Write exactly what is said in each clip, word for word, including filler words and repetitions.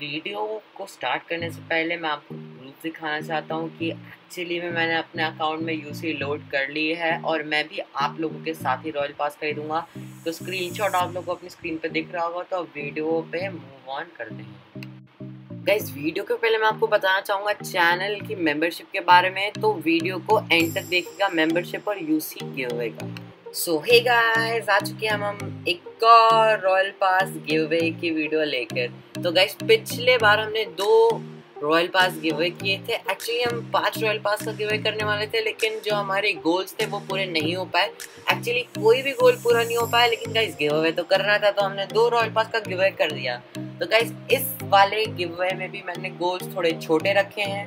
Video को start करने से पहले मैं आपको प्रूफ दिखाना चाहता हूँ कि एक्चुअली में मैंने अपने अकाउंट में यूसी लोड कर ली है और मैं भी आप लोगों के साथ ही रॉयल पास खरीदूँगा। तो स्क्रीनशॉट आप लोगों को अपनी स्क्रीन पर दिख रहा होगा। तो वीडियो पे मूव ऑन करते हैं। गाइस, वीडियो के पहले मैं आपको बताना चाहूँगा चैनल की मेंबरशिप के बारे में, तो वीडियो को एंड तक देखिएगा। मेंबरशिप और यूसी गिव अवे का। सो हे गाइस, आ चुके हैं हम एक और रॉयल पास गिव अवे की वीडियो लेकर। तो गाइस, पिछले बार हमने दो रॉयल पास गिव अवे किए थे। एक्चुअली हम पांच रॉयल पास का गिव अवे करने वाले थे, लेकिन जो हमारे गोल्स थे वो पूरे नहीं हो पाए। एक्चुअली कोई भी गोल पूरा नहीं हो पाया, लेकिन गाइस गिव अवे तो करना था, तो हमने दो रॉयल पास का गिव अवे कर दिया। तो गाइस, इस वाले गिव अवे में भी मैंने गोल्स थोड़े छोटे रखे हैं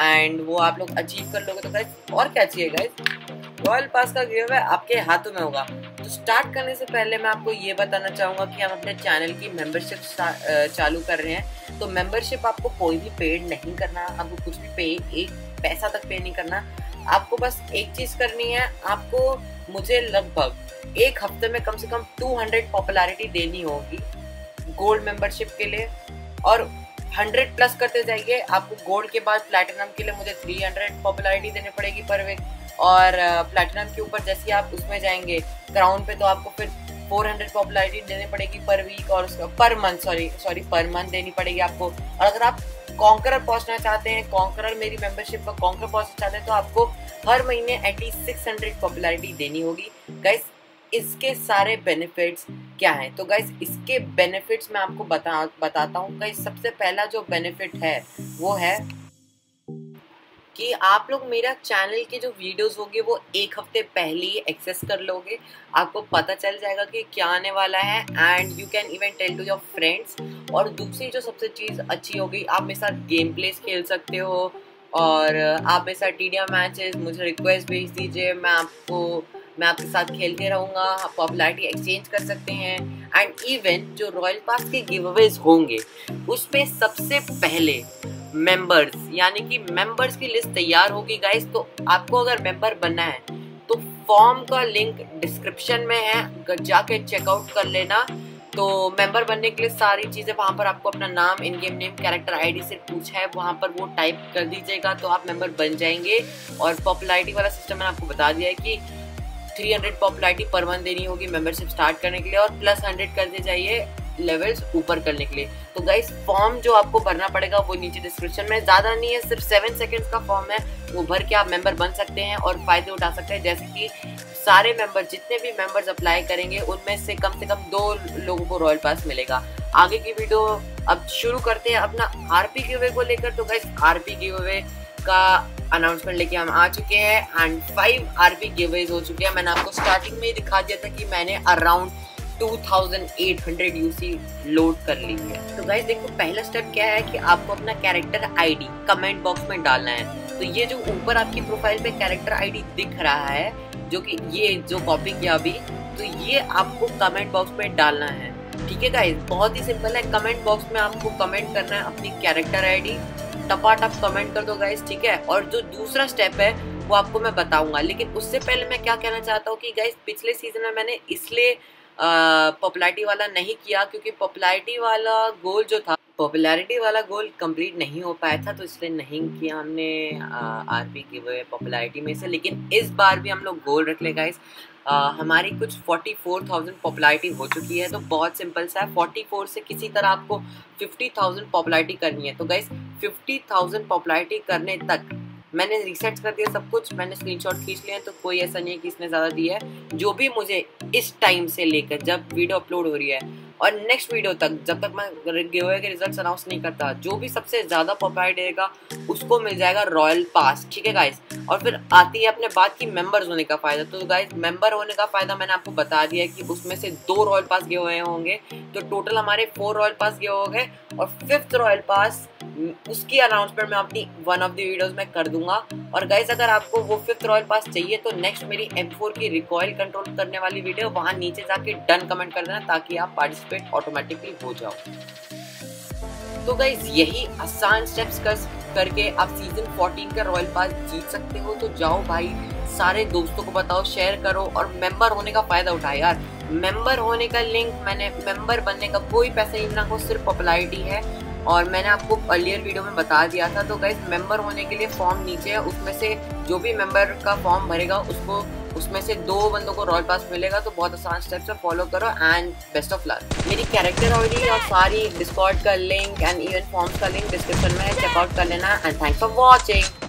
एंड वो आप लोग अचीव कर लोगे। तो गाइस, और क्या चाहिए गाइस, रॉयल पास का गिव अवे आपके हाथों में होगा। तो स्टार्ट करने से पहले मैं आपको ये बताना चाहूँगा कि हम अपने चैनल की मेंबरशिप चालू कर रहे हैं। तो मेंबरशिप आपको कोई भी पेड नहीं करना, आपको कुछ भी पे एक पैसा तक पे नहीं करना। आपको बस एक चीज़ करनी है, आपको मुझे लगभग एक हफ्ते में कम से कम दो सौ पॉपुलैरिटी देनी होगी गोल्ड मेंबरशिप के लिए, और हंड्रेड प्लस करते जाइए। आपको गोल्ड के बाद प्लैटिनम के लिए मुझे थ्री हंड्रेड पॉपुलैरिटी देनी पड़ेगी पर वीक, और प्लैटिनम के ऊपर जैसे आप उसमें जाएंगे क्राउन पे तो आपको फिर चार सौ पॉपुलैरिटी देनी पड़ेगी पर वीक और उसका per month sorry sorry per month देनी पड़ेगी आपको। और अगर आप कॉन्करर पहुंचना चाहते हैं, कॉन्करर मेरी मेंबरशिप पर कॉन्करर पहुंचना चाहते हैं, तो आपको हर महीने एटलीस्ट छह सौ पॉपुलैरिटी देनी होगी। गाइस, इसके सारे बेनिफिट्स क्या हैं? तो गाइस, इसके बेनिफिट्स मैं आपको बता बताता हूँ। गाइस, सबसे पहला जो बेनिफिट है वो है कि आप लोग मेरा चैनल के जो वीडियोस होंगे वो एक हफ्ते पहले ही एक्सेस कर लोगे। आपको पता चल जाएगा कि क्या आने वाला है and you can even tell to your friends. और दूसरी जो सबसे चीज़ अच्छी होगी, आप मेरे साथ गेम प्लेस खेल सकते हो और आप मेरे साथ टीडिया मैचेस मुझे रिक्वेस्ट भेज दीजिए, मैं आपको मैं आपके साथ खेलते रहूँगा। पॉपुलैरिटी एक्सचेंज कर सकते हैं एंड इवन जो रॉयल पास के गिव अवेज होंगे उस पर सबसे पहले मेंबर्स यानी कि मेंबर्स की लिस्ट तैयार होगी। गाइस, तो आपको अगर मेंबर बनना है तो फॉर्म का लिंक डिस्क्रिप्शन में है, जाके चेकआउट कर लेना। तो मेंबर बनने के लिए सारी चीज़ें वहाँ पर आपको अपना नाम, in game name, character ID से पूछा है, वहाँ पर वो टाइप कर दीजिएगा तो आप मेंबर बन जाएंगे। और पॉपुलैरिटी वाला सिस्टम मैंने आपको बता दिया है कि three hundred popularity per month देनी होगी मेंबरशिप स्टार्ट करने के लिए, और प्लस हंड्रेड कर दी जाइए लेवल्स ऊपर करने के लिए। तो गाइस, फॉर्म जो आपको भरना पड़ेगा वो नीचे डिस्क्रिप्शन में, ज़्यादा नहीं है, सिर्फ सेवन सेकंड्स का फॉर्म है, वो भर के आप मेंबर बन सकते हैं और फ़ायदे उठा सकते हैं। जैसे कि सारे मेंबर जितने भी मेंबर्स अप्लाई करेंगे उनमें से कम से कम दो लोगों को रॉयल पास मिलेगा। आगे की वीडियो अब शुरू करते हैं अपना आरपी गिव अवे को लेकर। तो गाइस, आरपी गिव अवे का अनाउंसमेंट लेके हम आ चुके हैं and five RP giveaways हो चुके हैं। मैंने आपको स्टार्टिंग में ही दिखा दिया था कि मैंने अराउंड अट्ठाईस सौ यूसी लोड कर ली है। तो गाइस, देखो पहला स्टेप क्या है कि आपको अपना कैरेक्टर आईडी कमेंट बॉक्स में डालना है। तो ये जो ऊपर आपकी प्रोफाइल पे कैरेक्टर आईडी दिख रहा है, जो कि ये जो कॉपी किया अभी, तो ये आपको कमेंट बॉक्स में डालना है। ठीक है गाइस, बहुत ही सिंपल है। कमेंट बॉक्स में आपको कमेंट करना है अपनी कैरेक्टर आईडी, टपाटप कमेंट कर दो गाइस, ठीक है। और जो दूसरा स्टेप है वो आपको मैं बताऊंगा, लेकिन उससे पहले मैं क्या कहना चाहता हूँ कि गाइस, पिछले सीजन में मैंने इसलिए पॉपुलैरिटी वाला नहीं किया क्योंकि पॉपुलैरिटी वाला गोल जो था पॉपुलैरिटी वाला गोल कंप्लीट नहीं हो पाया था, तो इसलिए नहीं किया हमने आरपी गिव अवे पॉपुलैरिटी में से। लेकिन इस बार भी हम लोग गोल रख ले गाइस। हमारी कुछ चौवालीस हज़ार पॉपुलैरिटी हो चुकी है, तो बहुत सिंपल सा है। चौवालीस से किसी तरह आपको पचास हज़ार पॉपुलैरिटी करनी है। तो गाइस, पचास हज़ार पॉपुलैरिटी करने तक मैंने रिसर्च कर दिया सब कुछ, मैंने स्क्रीनशॉट खींच लिए हैं, तो कोई ऐसा नहीं है कि इसने ज़्यादा दिया है। जो भी मुझे इस टाइम से लेकर जब वीडियो अपलोड हो रही है और नेक्स्ट वीडियो तक, जब तक मैं गिव अवे के रिजल्ट अनाउंस नहीं करता, जो भी सबसे ज़्यादा पॉपुलैरिटी देगा उसको मिल जाएगा रॉयल पास। ठीक है गाइस, और फिर आती है अपने बात की मेंबर्स होने का फ़ायदा। तो गाइस, मेंबर होने का फ़ायदा मैंने आपको बता दिया कि उसमें से दो रॉयल पास गिव अवे होंगे, तो टोटल हमारे four royal pass giveaway हो गए। और फिफ्थ रॉयल पास, उसकी अनाउंसमेंट मैं अपनी वन ऑफ द वीडियोस में कर दूंगा। और गाइस, अगर आपको वो फिफ्थ रॉयल पास चाहिए तो नेक्स्ट मेरी एम फोर की रिकॉइल कंट्रोल करने वाली वीडियो, वहाँ नीचे जाके डन कमेंट कर देना ताकि आप पार्टिसिपेट ऑटोमेटिकली हो जाओ। तो गाइस, यही आसान स्टेप्स कर करके आप सीजन चौदह का रॉयल पास जीत सकते हो। तो जाओ भाई, सारे दोस्तों को बताओ, शेयर करो और मेंबर होने का फ़ायदा उठाए यार। मेंबर होने का लिंक मैंने, मेंबर बनने का कोई पैसा नहीं, ना को सिर्फ पॉपुलैरिटी है। और मैंने आपको अर्लियर वीडियो में बता दिया था। तो गाइस मेंबर होने के लिए फॉर्म नीचे है, उसमें से जो भी मेंबर का फॉर्म भरेगा उसको उसमें से दो बंदों को रॉयल पास मिलेगा। तो बहुत आसान स्टेप से फॉलो करो एंड बेस्ट ऑफ लक। मेरी कैरेक्टर आईडी और सारी डिस्कॉर्ड का लिंक एंड इवन फॉर्म्स का लिंक डिस्क्रिप्शन में है, चेकआउट कर लेना एंड थैंक्स फॉर वॉचिंग।